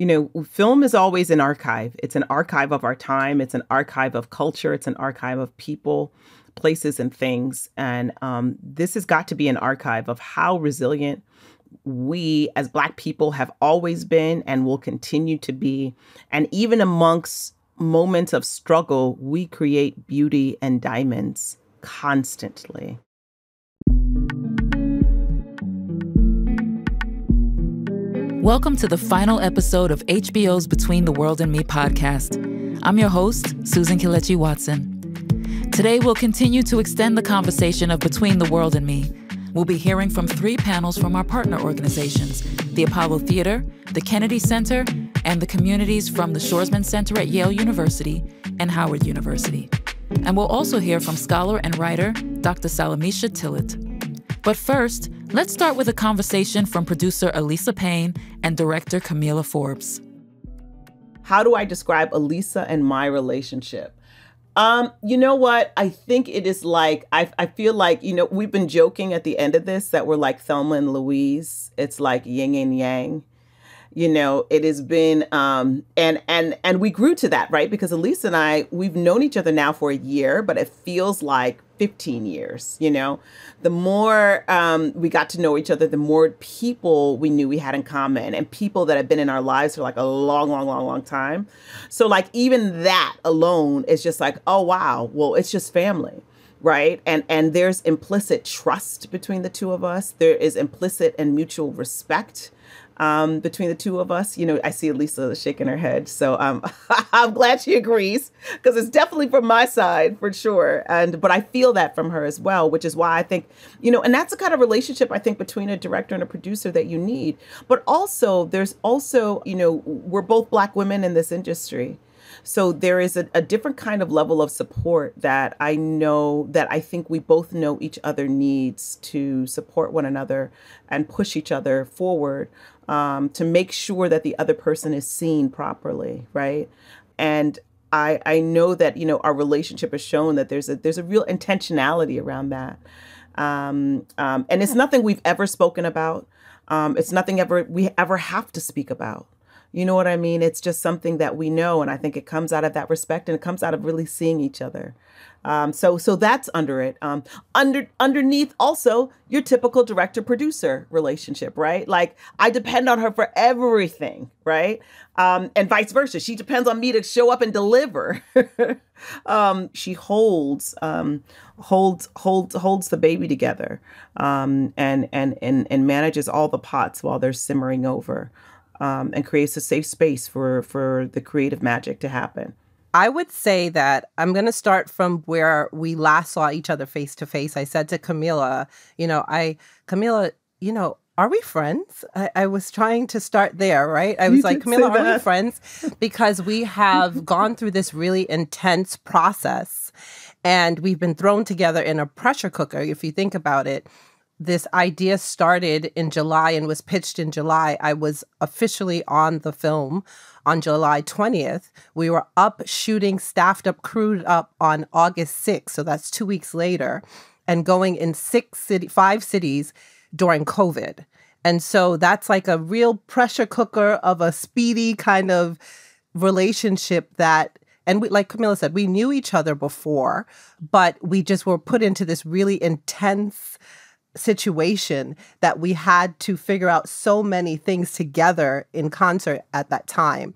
you know, film is always an archive. It's an archive of our time. It's an archive of culture. It's an archive of people, places, and things. And this has got to be an archive of how resilient we as Black people have always been and will continue to be. And even amongst moments of struggle, we create beauty and diamonds constantly. Welcome to the final episode of HBO's Between the World and Me podcast. I'm your host, Susan Kelechi Watson. Today, we'll continue to extend the conversation of Between the World and Me. We'll be hearing from three panels from our partner organizations, the Apollo Theater, the Kennedy Center, and the communities from the Schwarzman Center at Yale University and Howard University. And we'll also hear from scholar and writer, Dr. Salamisha Tillett. But first, let's start with a conversation from producer Alisa Payne and director Kamilah Forbes. How do I describe Alisa and my relationship? You know what? I think it is like, I feel like, you know, we've been joking at the end of this that we're like Thelma and Louise. It's like yin and yang. You know, it has been, and we grew to that, right? Because Alisa and I, we've known each other now for a year, but it feels like 15 years, you know? The more we got to know each other, the more people we knew we had in common and people that have been in our lives for like a long, long, long, long time. So like even that alone is just like, oh, wow, well, it's just family, right? And there's implicit trust between the two of us. There is implicit and mutual respect between the two of us. You know, I see Alisa shaking her head. So I'm glad she agrees, because it's definitely from my side for sure. But I feel that from her as well, which is why I think, you know, and that's the kind of relationship I think between a director and a producer that you need. But also there's also, you know, we're both Black women in this industry. So there is a different kind of level of support that I know that I think we both know each other needs to support one another and push each other forward to make sure that the other person is seen properly, right? And I know that, you know, our relationship has shown that there's a real intentionality around that. And it's nothing we've ever spoken about. It's nothing we ever have to speak about. You know what I mean? It's just something that we know. And I think it comes out of that respect and it comes out of really seeing each other. So that's under it. Underneath also your typical director-producer relationship, right? Like I depend on her for everything, right? And vice versa. She depends on me to show up and deliver. She holds the baby together and manages all the pots while they're simmering over. And creates a safe space for the creative magic to happen. I would say that I'm going to start from where we last saw each other face to face. I said to Kamilah, you know, Kamilah, you know, are we friends? I was trying to start there, right? I was like, Kamilah, are we friends? Because we have gone through this really intense process and we've been thrown together in a pressure cooker, if you think about it. This idea started in July and was pitched in July. I was officially on the film on July 20th. We were up shooting, staffed up, crewed up on August 6th. So that's 2 weeks later, and going in five cities during COVID. And so that's like a real pressure cooker of a speedy kind of relationship that, and we, like Kamilah said, we knew each other before, but we just were put into this really intense situation that we had to figure out so many things together in concert at that time.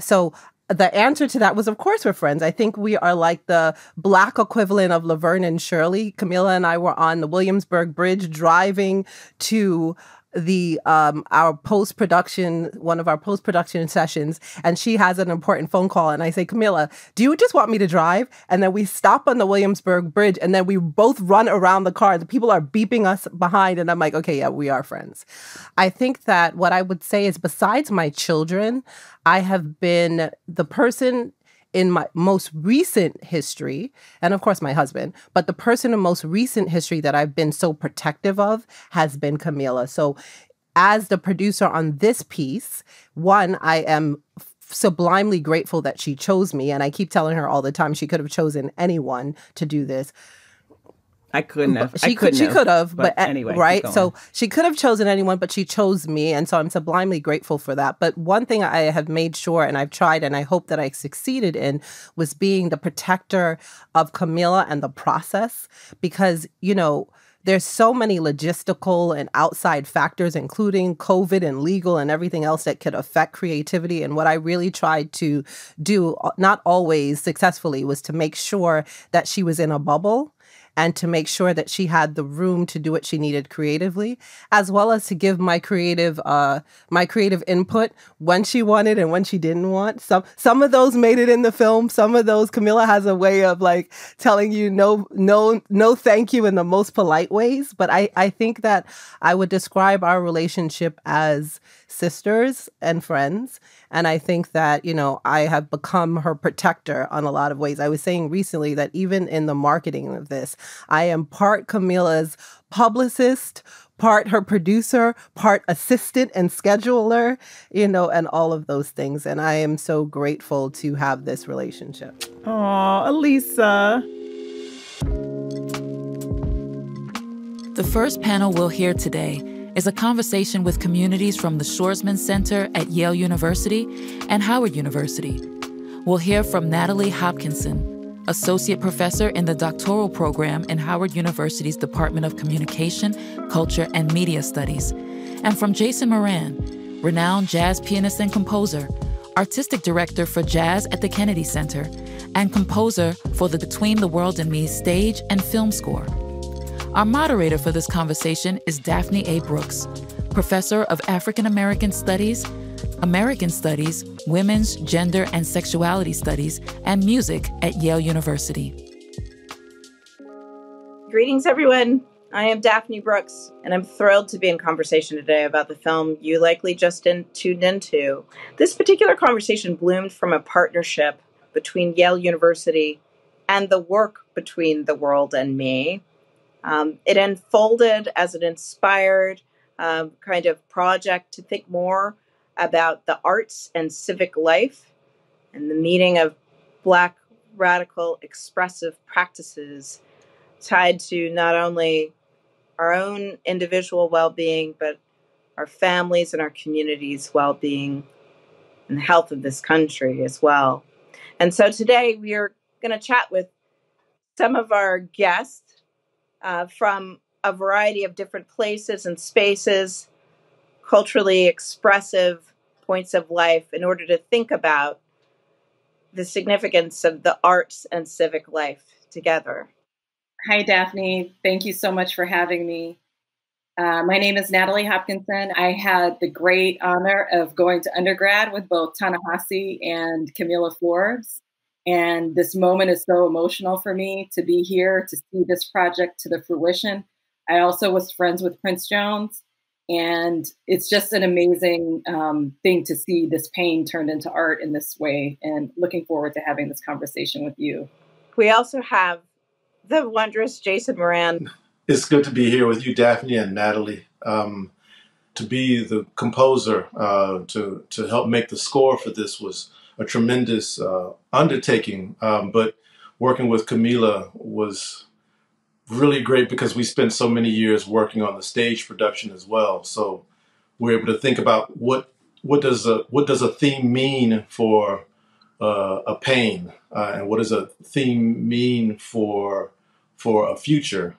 So the answer to that was, of course, we're friends. I think we are like the Black equivalent of Laverne and Shirley. Kamilah and I were on the Williamsburg Bridge driving to the our post-production, one of our post-production sessions, and she has an important phone call, and I say, Kamilah, do you just want me to drive? And then we stop on the Williamsburg Bridge, and then we both run around the car. The people are beeping us behind, and I'm like, okay, yeah, we are friends. I think that what I would say is, besides my children, I have been the person in my most recent history, and of course my husband, but the person in most recent history that I've been so protective of has been Kamilah. So as the producer on this piece, one, I am sublimely grateful that she chose me, and I keep telling her all the time she could have chosen anyone to do this. I couldn't have. She could have, but anyway. Right? So she could have chosen anyone, but she chose me. And so I'm sublimely grateful for that. But one thing I have made sure, and I've tried, and I hope that I succeeded in, was being the protector of Kamilah and the process. Because, you know, there's so many logistical and outside factors, including COVID and legal and everything else that could affect creativity. And what I really tried to do, not always successfully, was to make sure that she was in a bubble and to make sure that she had the room to do what she needed creatively, as well as to give my creative input when she wanted and when she didn't want. Some of those made it in the film. Some of those, Kamilah has a way of like telling you no thank you in the most polite ways. But I think that I would describe our relationship as sisters and friends. And I think that, you know, I have become her protector on a lot of ways. I was saying recently that even in the marketing of this, I am part Kamilah's publicist, part her producer, part assistant and scheduler, you know, and all of those things. And I am so grateful to have this relationship. Aw, Alisa. The first panel we'll hear today is a conversation with communities from the Schwarzman Center at Yale University and Howard University. We'll hear from Natalie Hopkinson, associate professor in the doctoral program in Howard University's Department of Communication, Culture, and Media Studies, and from Jason Moran, renowned jazz pianist and composer, artistic director for jazz at the Kennedy Center, and composer for the Between the World and Me stage and film score. Our moderator for this conversation is Daphne A. Brooks, professor of African American Studies, Women's, Gender, and Sexuality Studies, and Music at Yale University. Greetings, everyone. I am Daphne Brooks, and I'm thrilled to be in conversation today about the film you likely just tuned into. This particular conversation bloomed from a partnership between Yale University and the work Between the World and Me. It unfolded as an inspired kind of project to think more about the arts and civic life and the meaning of Black radical expressive practices tied to not only our own individual well-being, but our families and our communities' well-being and the health of this country as well. And so today we are going to chat with some of our guests from a variety of different places and spaces, culturally expressive points of life, in order to think about the significance of the arts and civic life together. Hi, Daphne. Thank you so much for having me. My name is Natalie Hopkinson. I had the great honor of going to undergrad with both Ta-Nehisi and Kamilah Forbes. And this moment is so emotional for me to be here, to see this project to the fruition. I also was friends with Prince Jones, and it's just an amazing thing to see this pain turned into art in this way, and looking forward to having this conversation with you. We also have the wondrous Jason Moran. It's good to be here with you, Daphne and Natalie, to be the composer, to help make the score for this was a tremendous undertaking, but working with Kamilah was really great because we spent so many years working on the stage production as well. So we're able to think about what does a theme mean for a pain, and what does a theme mean for a future,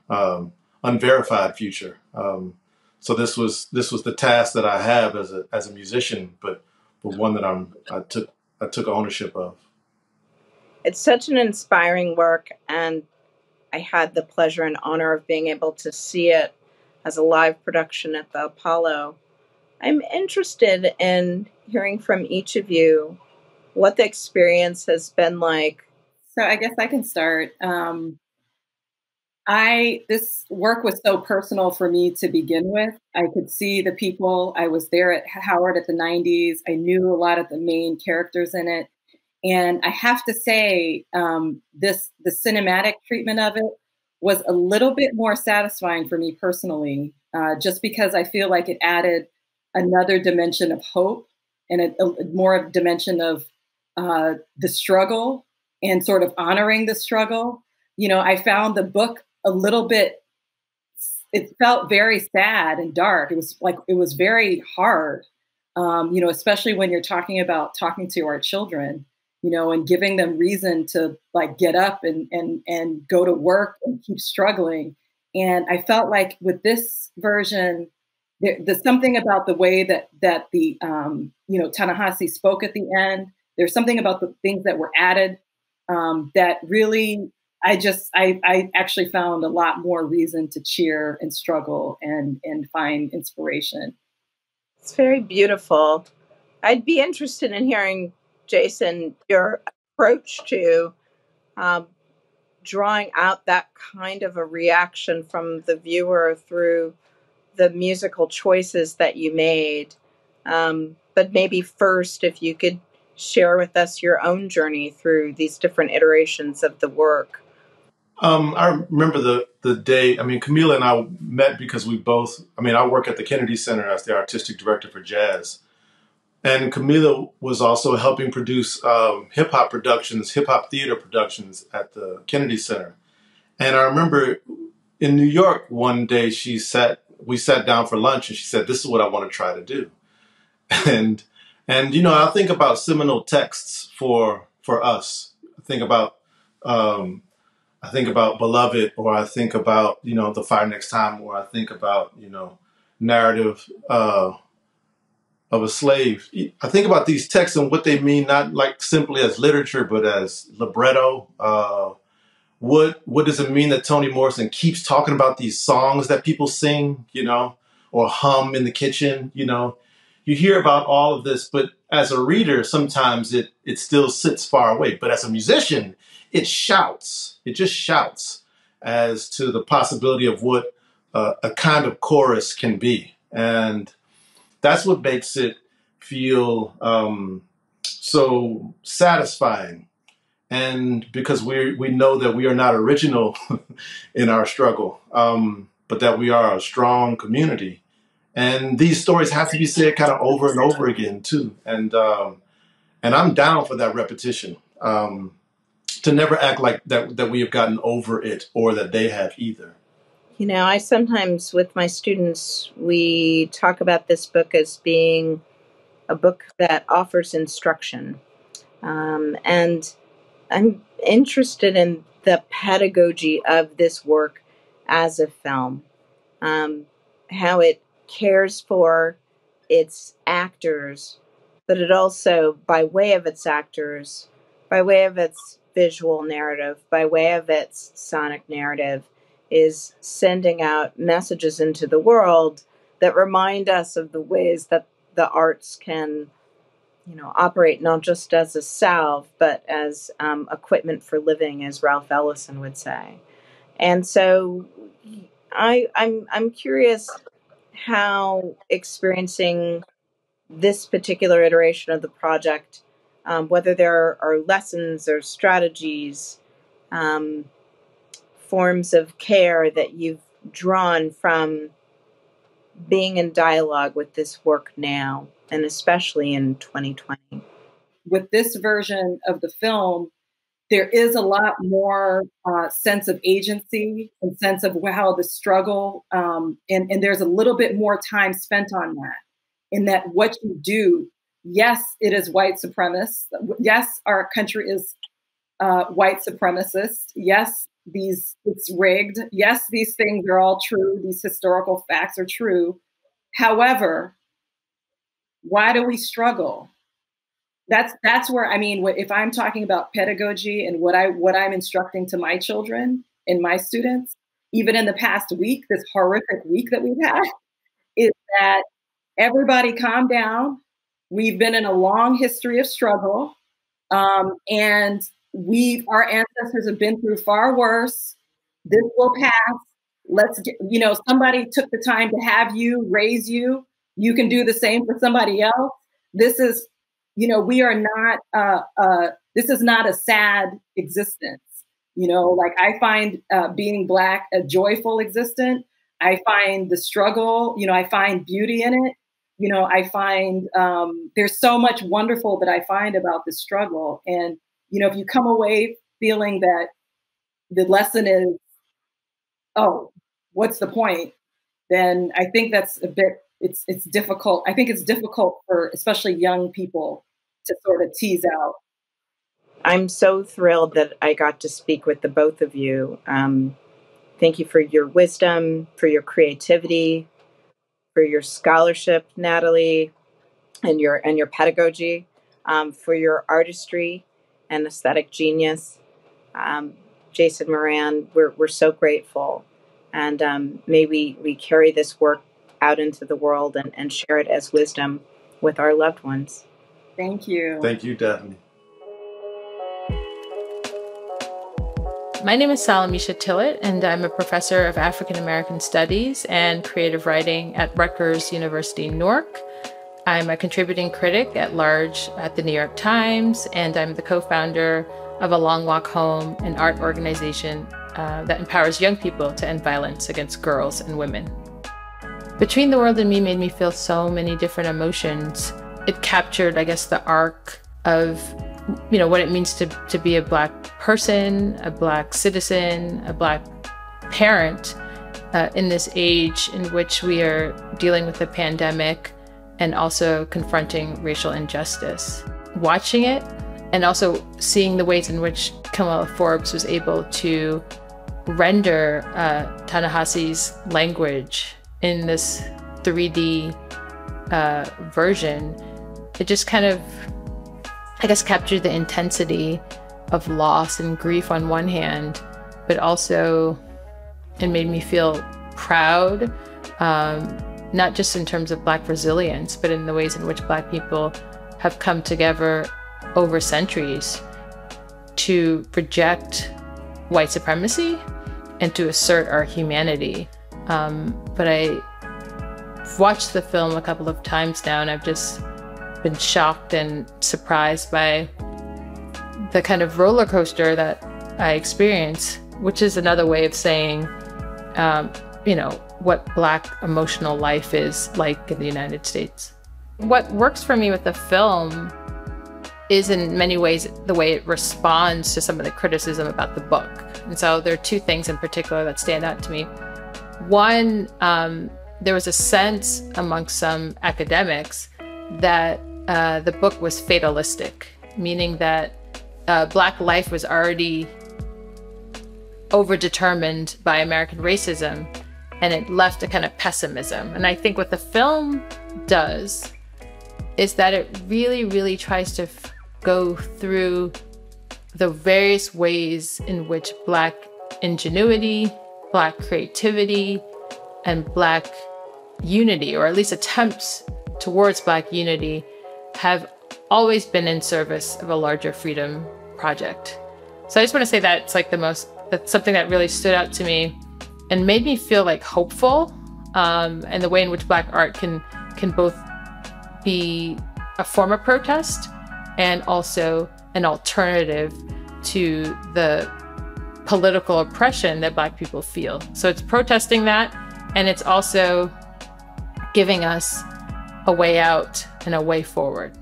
unverified future. So this was the task that I have as a musician, but one that I took ownership of. It's such an inspiring work, and I had the pleasure and honor of being able to see it as a live production at the Apollo. I'm interested in hearing from each of you what the experience has been like. So I guess I can start. This work was so personal for me to begin with. I could see the people. I was there at Howard at the 90s. I knew a lot of the main characters in it. And I have to say, the cinematic treatment of it was a little bit more satisfying for me personally, just because I feel like it added another dimension of hope and a more dimension of the struggle and sort of honoring the struggle. You know, I found the book a little bit, it felt very sad and dark. It was like, it was very hard, you know, especially when you're talking to our children, you know, and giving them reason to like get up and go to work and keep struggling. And I felt like with this version, there's something about the way that the, you know, Ta-Nehisi spoke at the end. There's something about the things that were added that really, I actually found a lot more reason to cheer and struggle and find inspiration. It's very beautiful. I'd be interested in hearing, Jason, your approach to drawing out that kind of a reaction from the viewer through the musical choices that you made. But maybe first, if you could share with us your own journey through these different iterations of the work. I remember the day, I mean, Kamilah and I met because we both, I mean, I work at the Kennedy Center as the artistic director for jazz. And Kamilah was also helping produce hip-hop productions, hip-hop theater productions at the Kennedy Center. And I remember in New York one day, we sat down for lunch and she said, this is what I want to try to do. And you know, I think about seminal texts for us. I think about Beloved, or I think about, you know, The Fire Next Time, or I think about, you know, Narrative of a Slave. I think about these texts and what they mean, not like simply as literature, but as libretto. What does it mean that Toni Morrison keeps talking about these songs that people sing, you know, or hum in the kitchen, you know? You hear about all of this, but as a reader, sometimes it still sits far away. But as a musician, it shouts. It just shouts as to the possibility of what a kind of chorus can be. And that's what makes it feel so satisfying. And because we know that we are not original in our struggle, but that we are a strong community. And these stories have to be said kind of over and over again, too. And I'm down for that repetition, to never act like that we have gotten over it or that they have either. You know, I sometimes with my students, we talk about this book as being a book that offers instruction. And I'm interested in the pedagogy of this work as a film, how it cares for its actors, but it also, by way of its actors, by way of its visual narrative, by way of its sonic narrative, is sending out messages into the world that remind us of the ways that the arts can, you know, operate not just as a salve, but as equipment for living, as Ralph Ellison would say. And so I'm curious how experiencing this particular iteration of the project, whether there are lessons or strategies, forms of care that you've drawn from being in dialogue with this work now, and especially in 2020. With this version of the film, there is a lot more sense of agency and sense of how the struggle, and there's a little bit more time spent on that, in that what you do, yes, it is white supremacist. Yes, our country is white supremacist. Yes, it's rigged. Yes, these things are all true. These historical facts are true. However, why do we struggle? That's where, I mean, if I'm talking about pedagogy and what I'm instructing to my children and my students, even in the past week, this horrific week that we've had, is that everybody calm down. We've been in a long history of struggle, and our ancestors have been through far worse. This will pass. Let's get, you know, somebody took the time to have you, raise you. You can do the same for somebody else. This is, you know, we are not, this is not a sad existence. You know, like I find being Black a joyful existence. I find the struggle, you know, I find beauty in it. You know, I find there's so much wonderful that I find about this struggle. And, you know, if you come away feeling that the lesson is oh, what's the point? Then I think that's a bit, it's difficult. I think it's difficult for especially young people to sort of tease out. I'm so thrilled that I got to speak with the both of you. Thank you for your wisdom, for your creativity, for your scholarship, Natalie, and your pedagogy, for your artistry and aesthetic genius. Jason Moran, we're so grateful. And may we carry this work out into the world and share it as wisdom with our loved ones. Thank you. Thank you, Daphne. My name is Salamisha Tillett, and I'm a professor of African American Studies and Creative Writing at Rutgers University, Newark. I'm a contributing critic at large at the New York Times, and I'm the co-founder of A Long Walk Home, an art organization that empowers young people to end violence against girls and women. Between the World and Me made me feel so many different emotions. It captured, I guess, the arc of what it means to be a Black person, a Black citizen, a Black parent in this age in which we are dealing with the pandemic and also confronting racial injustice. Watching it and also seeing the ways in which Kamilah Forbes was able to render Ta-Nehisi's language in this 3D version, it just kind of, I guess, captured the intensity of loss and grief on one hand, but also it made me feel proud, not just in terms of Black resilience, but in the ways in which Black people have come together over centuries to reject white supremacy and to assert our humanity. But I've watched the film a couple of times now, and I've just been shocked and surprised by the kind of roller coaster that I experience, which is another way of saying, what Black emotional life is like in the United States. What works for me with the film is in many ways the way it responds to some of the criticism about the book. And so there are two things in particular that stand out to me. One, there was a sense amongst some academics that the book was fatalistic, meaning that Black life was already overdetermined by American racism, and it left a kind of pessimism. And I think what the film does is that it really, really tries to go through the various ways in which Black ingenuity, Black creativity, and Black unity, or at least attempts towards Black unity, have always been in service of a larger freedom project. So I just want to say that it's like that's something that really stood out to me and made me feel like hopeful, and the way in which Black art can both be a form of protest and also an alternative to the political oppression that Black people feel. So it's protesting that, and it's also giving us a way out and a way forward.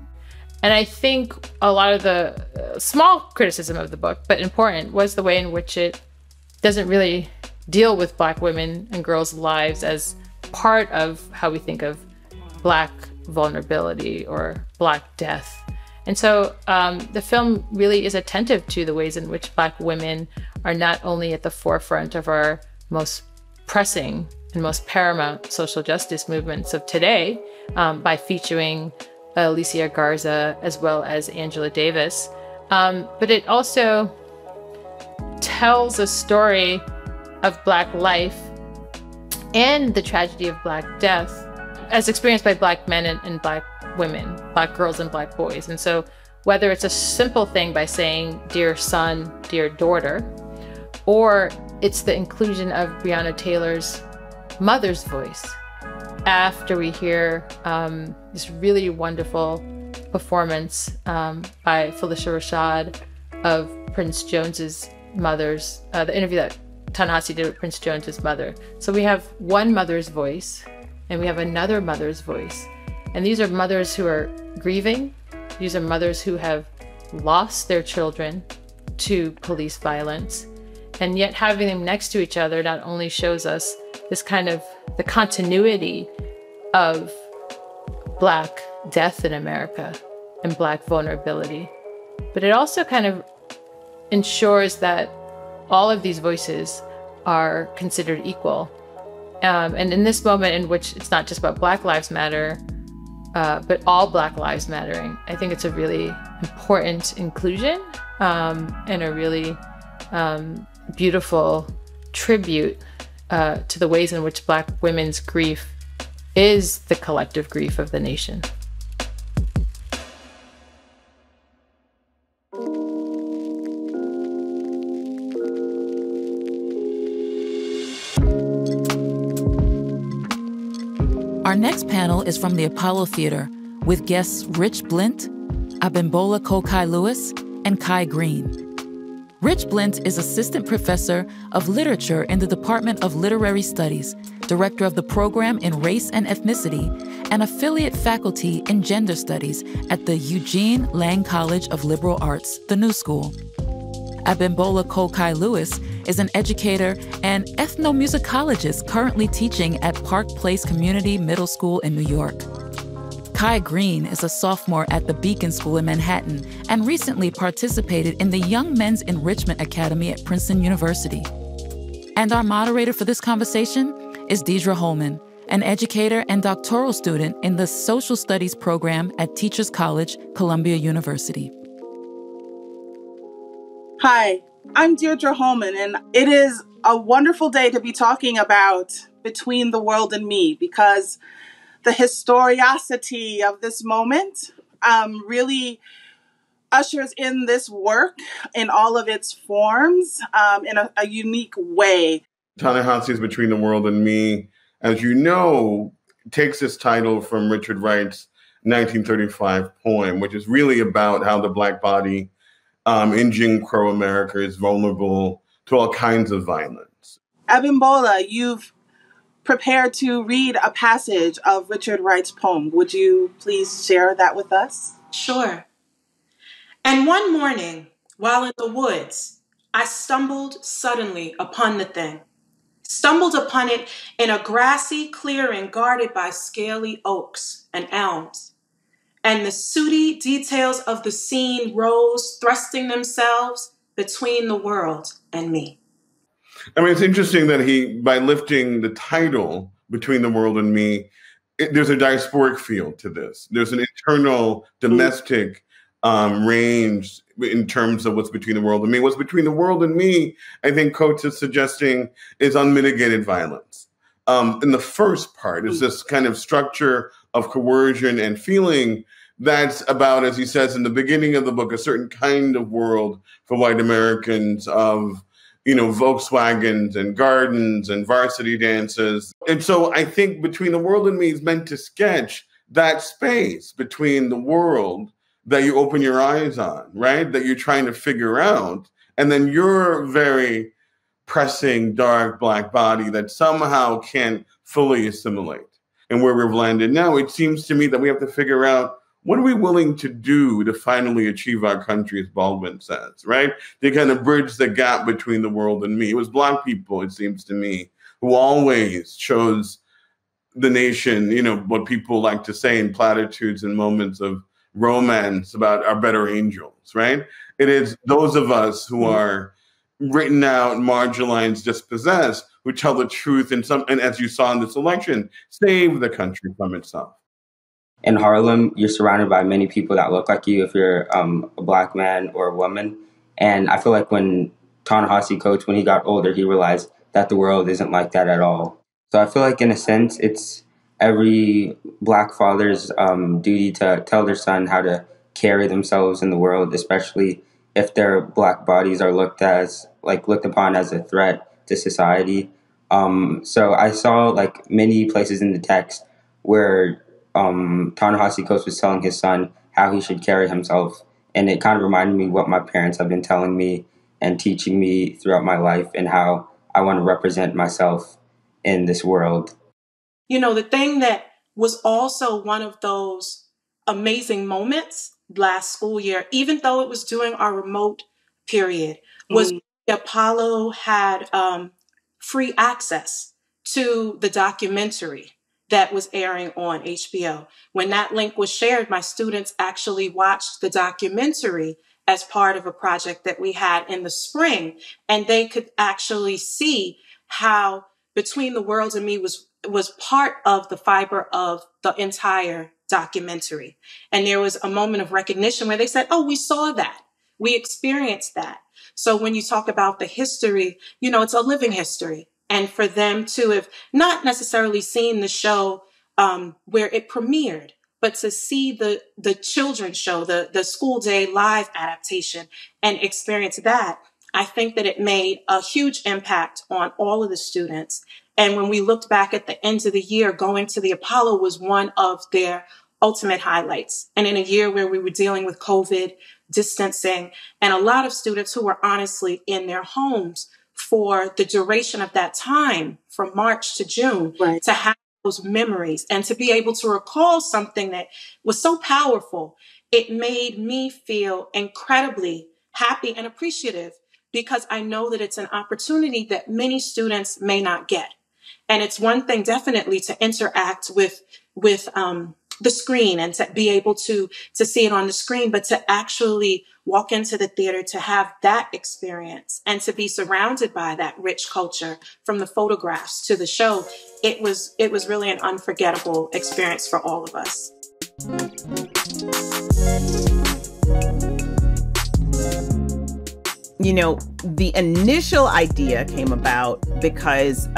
And I think a lot of the small criticism of the book, but important, was the way in which it doesn't really deal with Black women and girls' lives as part of how we think of Black vulnerability or Black death. And so the film really is attentive to the ways in which Black women are not only at the forefront of our most pressing and most paramount social justice movements of today, by featuring Alicia Garza as well as Angela Davis. But it also tells a story of Black life and the tragedy of Black death as experienced by Black men and Black women, Black girls and Black boys. And so whether it's a simple thing by saying, dear son, dear daughter, or it's the inclusion of Breonna Taylor's mother's voice after we hear this really wonderful performance by Phylicia Rashad of Prince Jones's mother's, the interview that Ta-Nehisi did with Prince Jones's mother. So we have one mother's voice and we have another mother's voice. And these are mothers who are grieving. These are mothers who have lost their children to police violence. And yet having them next to each other not only shows us this kind of the continuity of Black death in America and Black vulnerability, but it also kind of ensures that all of these voices are considered equal. And in this moment in which it's not just about Black Lives Matter, but all Black lives mattering, I think it's a really important inclusion and a really beautiful tribute to the ways in which Black women's grief is the collective grief of the nation. Our next panel is from the Apollo Theater with guests Rich Blint, Abimbola Kai Lewis, and Kai Green. Rich Blint is assistant professor of literature in the Department of Literary Studies, director of the program in race and ethnicity, and affiliate faculty in gender studies at the Eugene Lang College of Liberal Arts, the New School. Abimbola Kai Lewis is an educator and ethnomusicologist currently teaching at Park Place Community Middle School in New York. Kai Green is a sophomore at the Beacon School in Manhattan and recently participated in the Young Men's Enrichment Academy at Princeton University. And our moderator for this conversation is Deirdre Hollman, an educator and doctoral student in the Social Studies program at Teachers College, Columbia University. Hi. I'm Deirdre Hollman, and it is a wonderful day to be talking about Between the World and Me, because the historicity of this moment really ushers in this work in all of its forms in a unique way. Ta-Nehisi's Between the World and Me, as you know, takes its title from Richard Wright's 1935 poem, which is really about how the Black body in Jim Crow America is vulnerable to all kinds of violence. Abimbola, you've prepared to read a passage of Richard Wright's poem. Would you please share that with us? Sure. And one morning, while in the woods, I stumbled suddenly upon the thing. Stumbled upon it in a grassy clearing guarded by scaly oaks and elms. And the sooty details of the scene rose, thrusting themselves between the world and me. I mean, it's interesting that he, by lifting the title, Between the World and Me, there's a diasporic feel to this. There's an internal, domestic range in terms of what's between the world and me. What's between the world and me, I think Coates is suggesting, is unmitigated violence. In the first part, is this kind of structure of coercion and feeling that's about, as he says in the beginning of the book, a certain kind of world for white Americans of, you know, Volkswagens and gardens and varsity dances. And so I think Between the World and Me is meant to sketch that space between the world that you open your eyes on, right? That you're trying to figure out. And then your very pressing, dark Black body that somehow can't fully assimilate. And where we've landed now, it seems to me that we have to figure out, what are we willing to do to finally achieve our country, as Baldwin says, right? They kind of bridge the gap between the world and me. It was Black people, it seems to me, who always chose the nation, you know, what people like to say in platitudes and moments of romance about our better angels, right? It is those of us who are written out, marginalized, dispossessed, who tell the truth, and as you saw in this election, save the country from itself. In Harlem, you're surrounded by many people that look like you if you're a Black man or a woman. And I feel like when Ta-Nehisi Coates, when he got older, he realized that the world isn't like that at all. So I feel like, in a sense, it's every Black father's duty to tell their son how to carry themselves in the world, especially if their Black bodies are looked upon as a threat to society. So I saw like many places in the text where Ta-Nehisi Coates was telling his son how he should carry himself. And it kind of reminded me what my parents have been telling me and teaching me throughout my life and how I want to represent myself in this world. You know, the thing that was also one of those amazing moments last school year, even though it was during our remote period, was Apollo had free access to the documentary that was airing on HBO. When that link was shared, my students actually watched the documentary as part of a project that we had in the spring, and they could actually see how Between the World and Me was part of the fiber of the entire documentary. And there was a moment of recognition where they said, oh, we saw that. We experienced that. So when you talk about the history, you know, it's a living history. And for them to have not necessarily seen the show where it premiered, but to see the children's show, the school day live adaptation and experience that, I think that it made a huge impact on all of the students. And when we looked back at the end of the year, going to the Apollo was one of their ultimate highlights. And in a year where we were dealing with COVID, distancing, and a lot of students who were honestly in their homes for the duration of that time, from March to June, right, to have those memories and to be able to recall something that was so powerful, it made me feel incredibly happy and appreciative, because I know that it's an opportunity that many students may not get. And it's one thing definitely to interact with the screen and to be able to see it on the screen, but to actually walk into the theater, to have that experience and to be surrounded by that rich culture, from the photographs to the show, it was really an unforgettable experience for all of us. You know, the initial idea came about because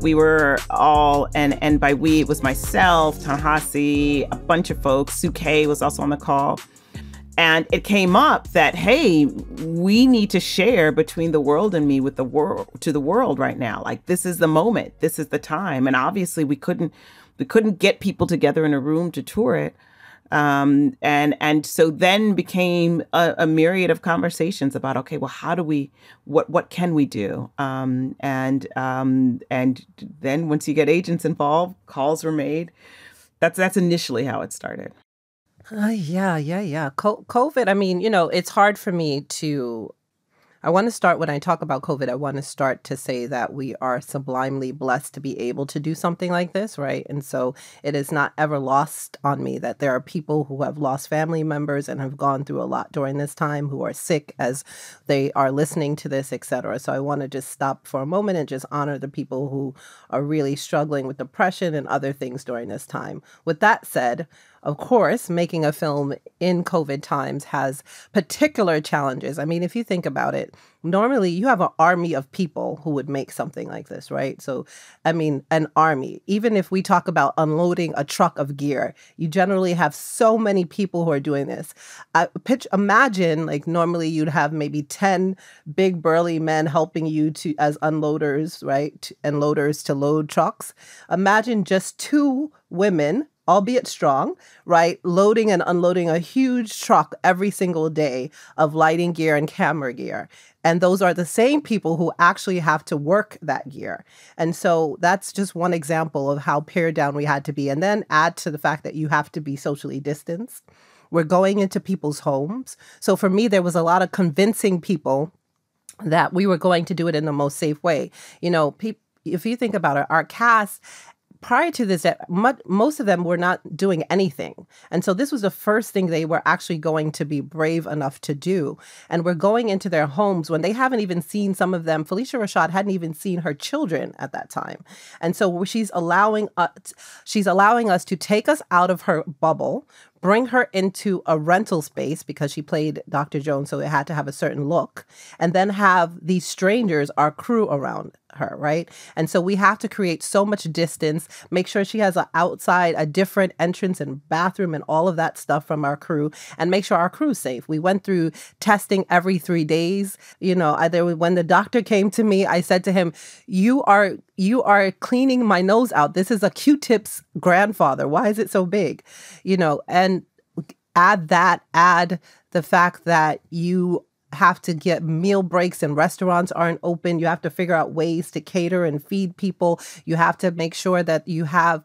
we were all, and by we, it was myself, Ta-Nehisi, a bunch of folks, Suke was also on the call. And it came up that, hey, we need to share Between the World and Me with the world, to the world right now. Like, this is the moment, this is the time. And obviously we couldn't get people together in a room to tour it. And so then became a myriad of conversations about, okay, well, how do we, what can we do? And then once you get agents involved, calls were made. That's initially how it started. Yeah. COVID, I mean, you know, it's hard for me to, I want to start, when I talk about COVID, I want to start to say that we are sublimely blessed to be able to do something like this, right? And so it is not ever lost on me that there are people who have lost family members and have gone through a lot during this time, who are sick as they are listening to this, et cetera. So I want to just stop for a moment and just honor the people who are really struggling with depression and other things during this time. With that said, of course, making a film in COVID times has particular challenges. I mean, if you think about it, normally you have an army of people who would make something like this, right? So, I mean, an army. Even if we talk about unloading a truck of gear, you generally have so many people who are doing this. Imagine, like, normally you'd have maybe 10 big burly men helping you to, as unloaders, right? And loaders to load trucks. Imagine just 2 women, albeit strong, right, loading and unloading a huge truck every single day of lighting gear and camera gear. And those are the same people who actually have to work that gear. And so that's just one example of how pared down we had to be. And then add to the fact that you have to be socially distanced. We're going into people's homes. So for me, there was a lot of convincing people that we were going to do it in the most safe way. You know, if you think about it, our cast, prior to this, most of them were not doing anything. And so this was the first thing they were actually going to be brave enough to do. And we're going into their homes when they haven't even seen, some of them, Phylicia Rashad hadn't even seen her children at that time. And so she's allowing us to take us out of her bubble, bring her into a rental space, because she played Dr. Jones, so it had to have a certain look, and then have these strangers, our crew, around her, right? And so we have to create so much distance, make sure she has a different entrance and bathroom and all of that stuff from our crew, and make sure our crew's safe. We went through testing every 3 days. You know, when the doctor came to me, I said to him, you are cleaning my nose out. This is a Q-tip's grandfather. Why is it so big? You know, and add the fact that you have to get meal breaks and restaurants aren't open. You have to figure out ways to cater and feed people. You have to make sure that you have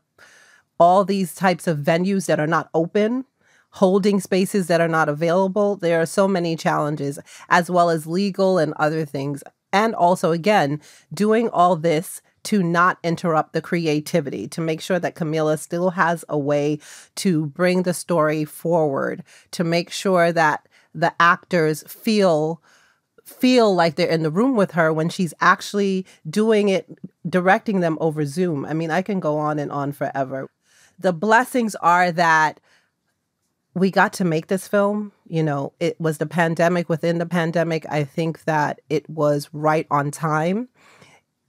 all these types of venues that are not open. holding spaces that are not available. There are so many challenges, as well as legal and other things. And also, again, doing all this to not interrupt the creativity, to make sure that Kamilah still has a way to bring the story forward, to make sure that the actors feel like they're in the room with her when she's actually doing it, directing them over Zoom. I mean, I can go on forever. The blessings are that we got to make this film. You know, it was the pandemic within the pandemic. I think that it was right on time.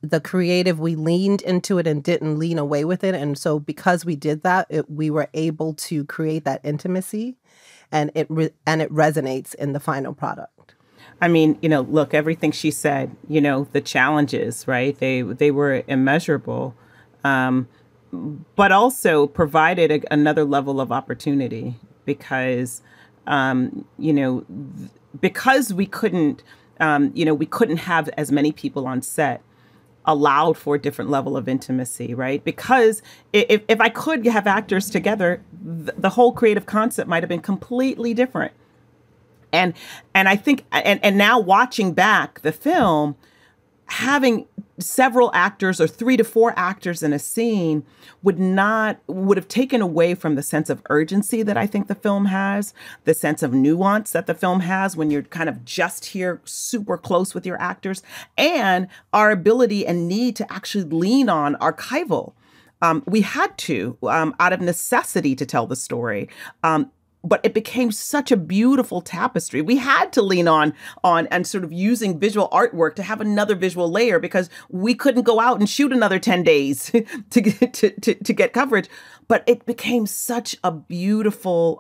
The creative, we leaned into it and didn't lean away with it. And so because we did that, we were able to create that intimacy, and it resonates in the final product. I mean, you know, look, everything she said, you know, the challenges, right? They were immeasurable, but also provided another level of opportunity because, you know, because we couldn't, you know, we couldn't have as many people on set, allowed for a different level of intimacy, right? Because if I could have actors together, the whole creative concept might have been completely different. And I think, and now watching back the film, having several actors or 3 to 4 actors in a scene would have taken away from the sense of urgency that I think the film has, the sense of nuance that the film has when you're kind of just here super close with your actors, and our ability and need to actually lean on archival. We had to, out of necessity, to tell the story. But it became such a beautiful tapestry. We had to lean on and sort of using visual artwork to have another visual layer because we couldn't go out and shoot another 10 days to get coverage. But it became such a beautiful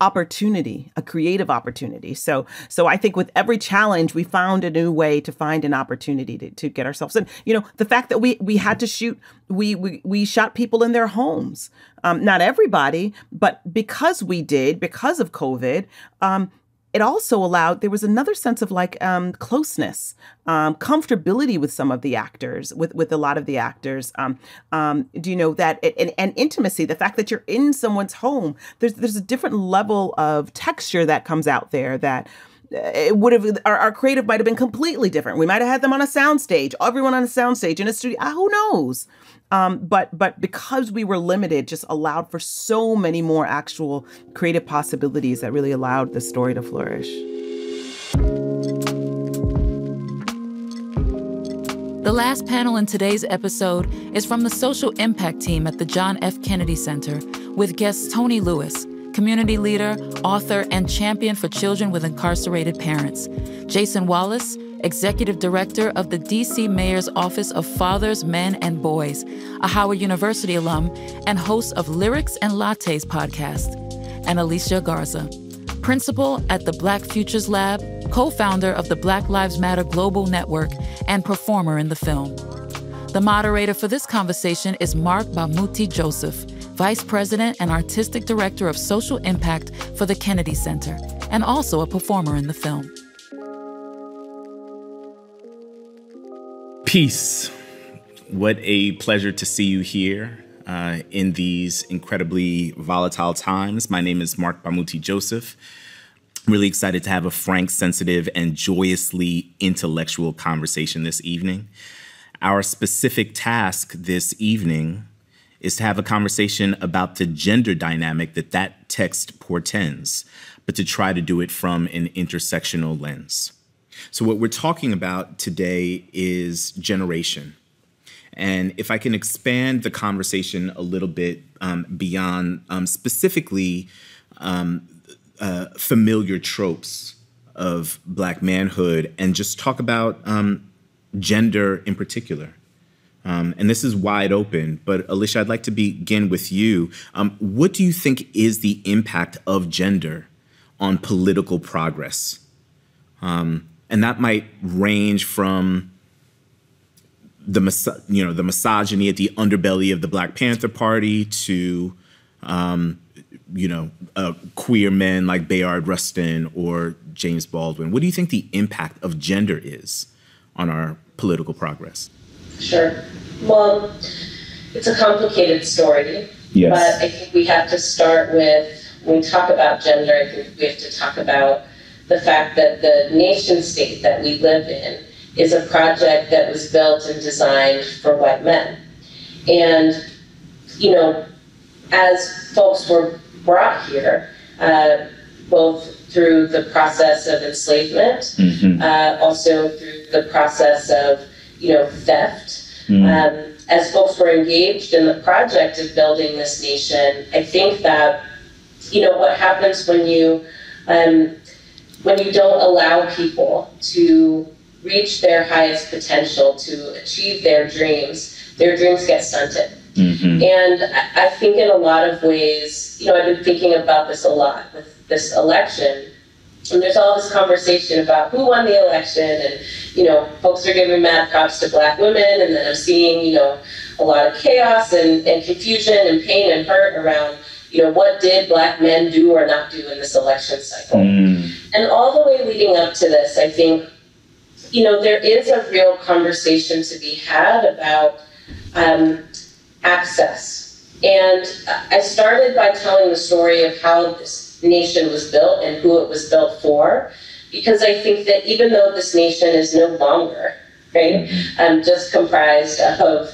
opportunity, a creative opportunity. So I think with every challenge, we found a new way to find an opportunity to get ourselves in. You know, the fact that we had to shoot, we shot people in their homes. Not everybody, but because we did, because of COVID, it also allowed, there was another sense of like closeness, comfortability with some of the actors, with a lot of the actors. Do you know that, and intimacy, the fact that you're in someone's home, there's a different level of texture that comes out there that it would have, our creative might have been completely different. We might have had them on a soundstage, everyone on a soundstage in a studio, who knows? But because we were limited, just allowed for so many more actual creative possibilities that really allowed the story to flourish. The last panel in today's episode is from the Social Impact Team at the John F. Kennedy Center with guests Tony Lewis, community leader, author, and champion for children with incarcerated parents, Jason Wallace, Executive Director of the D.C. Mayor's Office of Fathers, Men, and Boys, a Howard University alum and host of Lyrics and Lattes podcast, and Alicia Garza, Principal at the Black Futures Lab, co-founder of the Black Lives Matter Global Network, and performer in the film. The moderator for this conversation is Marc Bamuthi Joseph, Vice President and Artistic Director of Social Impact for the Kennedy Center, and also a performer in the film. Peace. What a pleasure to see you here in these incredibly volatile times. My name is Marc Bamuthi Joseph. I'm really excited to have a frank, sensitive, and joyously intellectual conversation this evening. Our specific task this evening is to have a conversation about the gender dynamic that text portends, but to try to do it from an intersectional lens. So what we're talking about today is generation. And if I can expand the conversation a little bit beyond specifically familiar tropes of Black manhood and just talk about gender in particular. And this is wide open, but Alicia, I'd like to begin with you. What do you think is the impact of gender on political progress? And that might range from the misogyny at the underbelly of the Black Panther Party to, queer men like Bayard Rustin or James Baldwin. What do you think the impact of gender is on our political progress? Sure. Well, it's a complicated story, yes. But I think we have to start with when we talk about gender, I think we have to talk about the fact that the nation state that we live in is a project that was built and designed for white men. And, you know, as folks were brought here, both through the process of enslavement, mm-hmm. Also through the process of, you know, theft, mm-hmm. As folks were engaged in the project of building this nation, I think that, you know, what happens when you don't allow people to reach their highest potential, to achieve their dreams get stunted. Mm-hmm. And I think in a lot of ways, you know, I've been thinking about this a lot with this election, and there's all this conversation about who won the election, and, you know, folks are giving mad props to Black women, and then I'm seeing, you know, a lot of chaos and confusion and pain and hurt around, you know, what did Black men do or not do in this election cycle? Mm. And all the way leading up to this, I think, you know, there is a real conversation to be had about access. And I started by telling the story of how this nation was built and who it was built for, because I think that even though this nation is no longer, right, just comprised of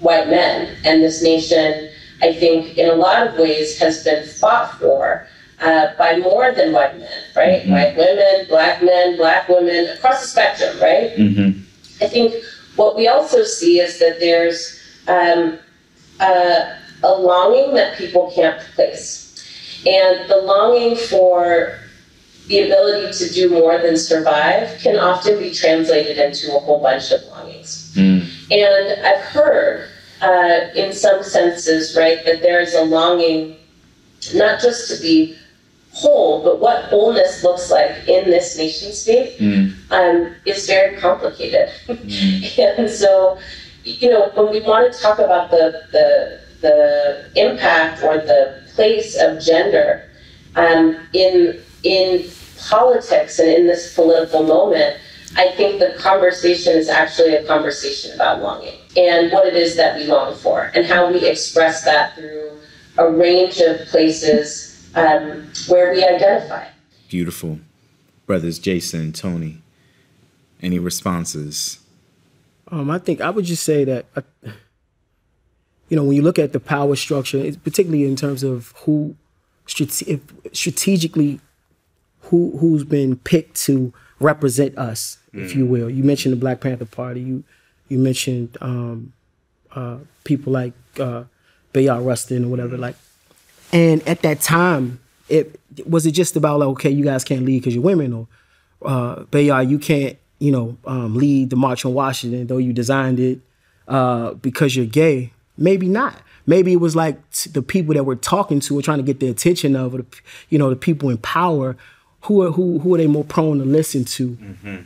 white men, and this nation, I think, in a lot of ways has been fought for by more than white men, right? Mm-hmm. White women, Black men, Black women, across the spectrum, right? Mm-hmm. I think what we also see is that there's a longing that people can't place. And the longing for the ability to do more than survive can often be translated into a whole bunch of longings. Mm. And I've heard, in some senses, right, that there is a longing not just to be whole, but what wholeness looks like in this nation state is very complicated. Mm. And so, you know, when we want to talk about the impact or the place of gender in politics and in this political moment, I think the conversation is actually a conversation about longing and what it is that we long for and how we express that through a range of places where we identify. Beautiful. Brothers Jason and Tony, any responses? I think I would just say that, you know, when you look at the power structure, particularly in terms of who strategically, who's been picked to represent us, if you will. You mentioned the Black Panther Party. You mentioned people like Bayard Rustin or whatever, like. And at that time, it was just about, like, okay, you guys can't lead because you're women, or Bayard, you can't, you know, lead the March on Washington, though you designed it, because you're gay. Maybe not. Maybe it was like the people that we're talking to or trying to get the attention of, or the, you know, the people in power, who are they more prone to listen to? Mm-hmm.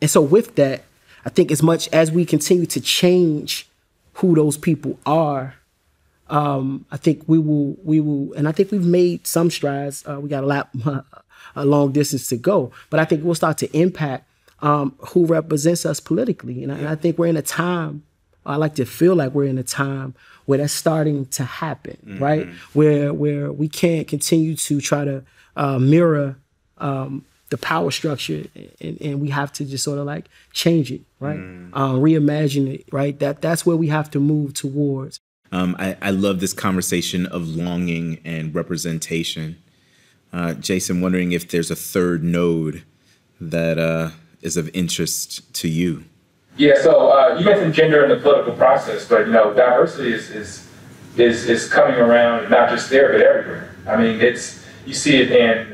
And so with that, I think as much as we continue to change who those people are, I think we will, and I think we've made some strides. We got a long distance to go, but I think we'll start to impact who represents us politically. And I think we're in a time, I like to feel like we're in a time where that's starting to happen, mm-hmm. right? Where we can't continue to try to mirror the power structure, and we have to just sort of like change it, right? Mm-hmm. Reimagine it, right? That's where we have to move towards. I love this conversation of longing and representation. Jason, wondering if there's a third node that is of interest to you. Yeah, so you mentioned gender in the political process, but, you know, diversity is coming around, not just there, but everywhere. I mean, you see it in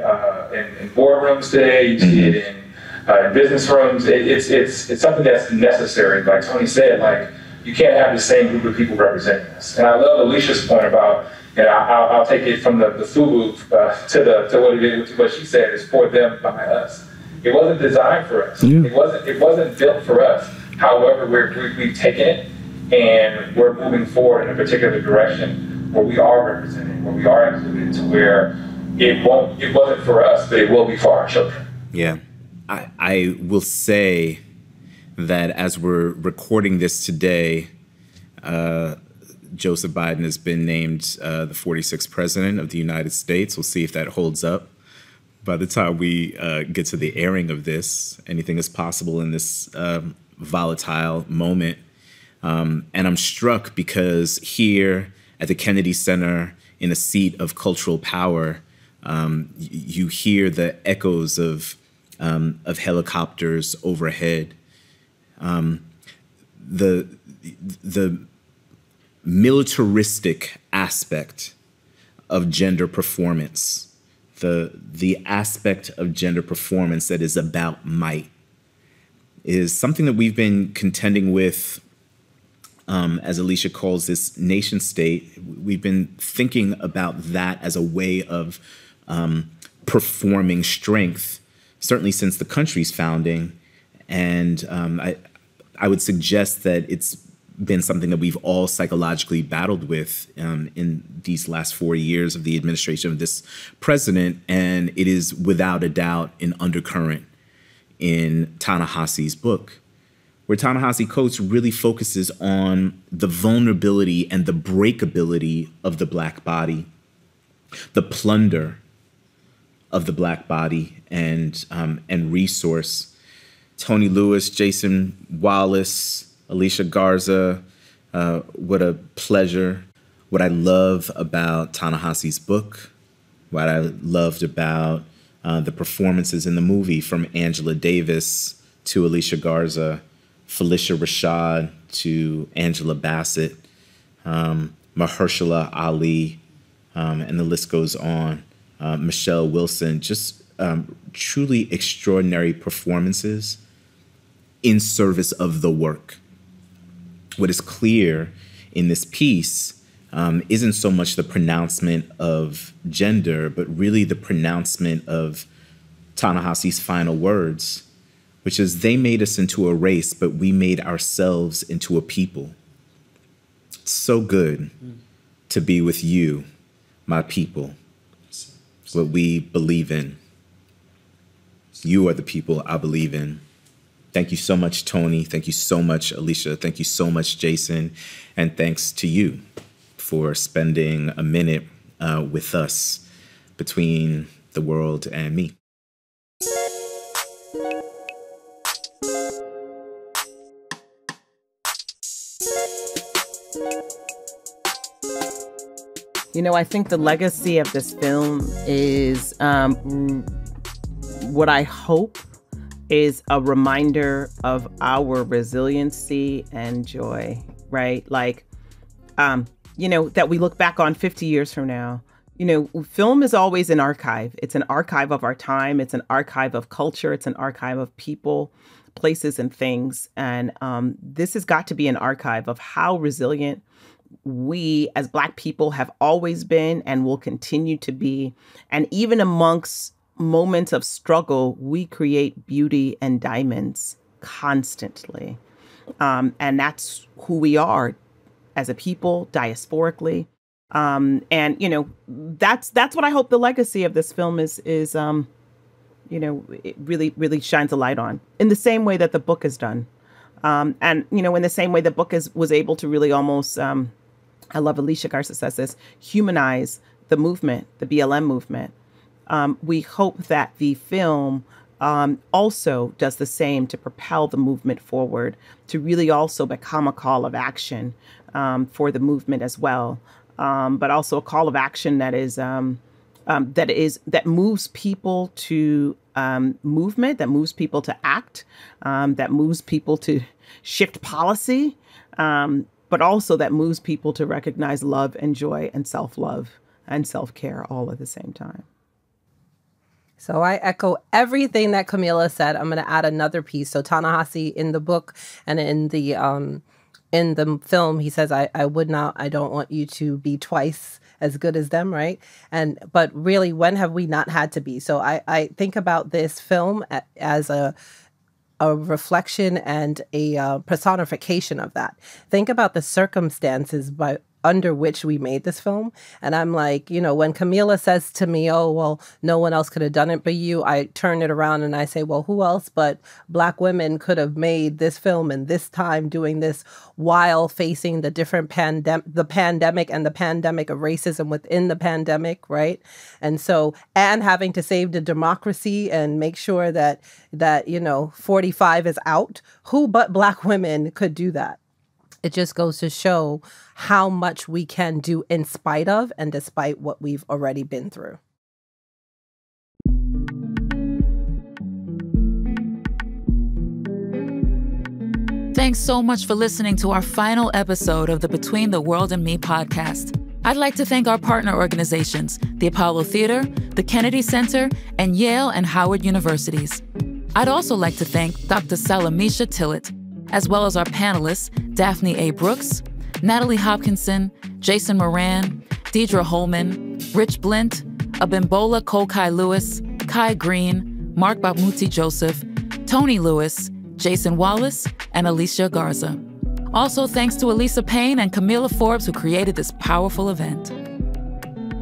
boardrooms today, you see it in business rooms. It's something that's necessary. Like Tony said, like, you can't have the same group of people representing us. And I love Alicia's point about, and I'll take it from the FUBU to what she said, is for them by us. It wasn't designed for us. Yeah. It wasn't built for us. However, we've taken it and we're moving forward in a particular direction where we are represented, where we are included, to where it wasn't for us, but it will be for our children. Yeah, I will say that as we're recording this today, Joseph Biden has been named the 46th president of the United States. We'll see if that holds up. By the time we get to the airing of this, anything is possible in this volatile moment. And I'm struck because here at the Kennedy Center, in a seat of cultural power, you hear the echoes of helicopters overhead. The militaristic aspect of gender performance, the aspect of gender performance that is about might, is something that we've been contending with, as Alicia calls this, nation state. We've been thinking about that as a way of performing strength, certainly since the country's founding. And I would suggest that it's been something that we've all psychologically battled with in these last 4 years of the administration of this president. And it is without a doubt an undercurrent in Ta-Nehisi's book, where Ta-Nehisi Coates really focuses on the vulnerability and the breakability of the Black body, the plunder of the Black body and resource. Tony Lewis, Jason Wallace, Alicia Garza, what a pleasure. What I love about Ta-Nehisi's book, what I loved about the performances in the movie, from Angela Davis to Alicia Garza, Phylicia Rashad to Angela Bassett, Mahershala Ali, and the list goes on. Michelle Wilson, just truly extraordinary performances in service of the work. What is clear in this piece isn't so much the pronouncement of gender, but really the pronouncement of Ta-Nehisi's final words, which is, they made us into a race, but we made ourselves into a people. It's so good to be with you, my people. It's what we believe in. You are the people I believe in. Thank you so much, Tony. Thank you so much, Alicia. Thank you so much, Jason. And thanks to you for spending a minute with us between the world and me. You know, I think the legacy of this film is what I hope is a reminder of our resiliency and joy, right? Like, you know, that we look back on 50 years from now. You know, film is always an archive. It's an archive of our time. It's an archive of culture. It's an archive of people, places, and things. And this has got to be an archive of how resilient we as Black people have always been and will continue to be. And even amongst moments of struggle, we create beauty and diamonds constantly. And that's who we are as a people, diasporically. And, you know, that's what I hope the legacy of this film is you know, it really, really shines a light on, in the same way that the book has done. And, you know, in the same way the book was able to really almost, I love Alicia Garza says this, humanize the movement, the BLM movement. We hope that the film also does the same to propel the movement forward, to really also become a call of action for the movement as well, but also a call of action that moves people to movement, that moves people to act, that moves people to shift policy, but also that moves people to recognize love and joy and self-love and self-care all at the same time. So I echo everything that Kamilah said. I'm going to add another piece. So Ta-Nehisi, in the book and in the film, he says, I don't want you to be twice as good as them, right? But really, when have we not had to be? So I think about this film as a reflection and a personification of that. Think about the circumstances by under which we made this film. And I'm like, you know, when Kamilah says to me, oh, well, no one else could have done it but you, I turn it around and I say, well, who else but Black women could have made this film in this time doing this while facing the different pandemic and the pandemic of racism within the pandemic, right? And so, and having to save the democracy and make sure that, you know, 45 is out, who but Black women could do that? It just goes to show how much we can do in spite of and despite what we've already been through. Thanks so much for listening to our final episode of the Between the World and Me podcast. I'd like to thank our partner organizations, the Apollo Theater, the Kennedy Center, and Yale and Howard Universities. I'd also like to thank Dr. Salamisha Tillett, as well as our panelists, Daphne A. Brooks, Natalie Hopkinson, Jason Moran, Deirdre Hollman, Rich Blint, Abimbola Kai Lewis, Kai Green, Marc Bamuthi Joseph, Tony Lewis, Jason Wallace, and Alicia Garza. Also thanks to Alisa Payne and Kamilah Forbes, who created this powerful event.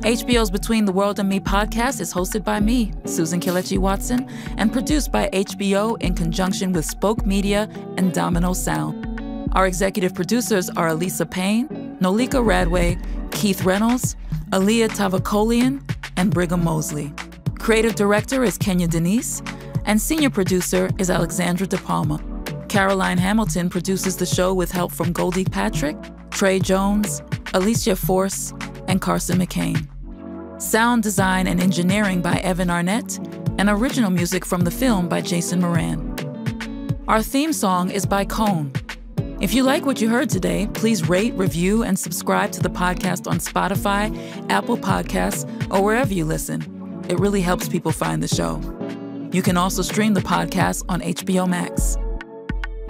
HBO's Between the World and Me podcast is hosted by me, Susan Kelechi Watson, and produced by HBO in conjunction with Spoke Media and Domino Sound. Our executive producers are Alisa Payne, Nolika Radway, Keith Reynolds, Aliyah Tavakolian, and Brigham Mosley. Creative director is Kenya Denise, and senior producer is Alexandra De Palma. Caroline Hamilton produces the show with help from Goldie Patrick, Trey Jones, Alicia Force, and Carson McCain. Sound design and engineering by Evan Arnett, and original music from the film by Jason Moran. Our theme song is by Cone. If you like what you heard today, please rate, review, and subscribe to the podcast on Spotify, Apple Podcasts, or wherever you listen. It really helps people find the show. You can also stream the podcast on HBO Max.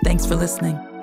Thanks for listening.